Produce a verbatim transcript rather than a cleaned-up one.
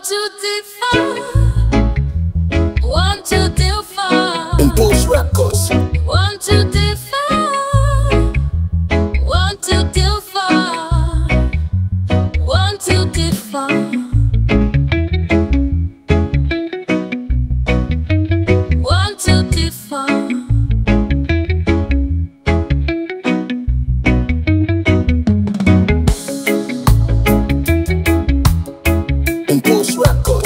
One, two, three, four. One, two, three, four. Impulse Records. One, two, three, four. One, two, three, four. One, two, three, four. Impulse Records.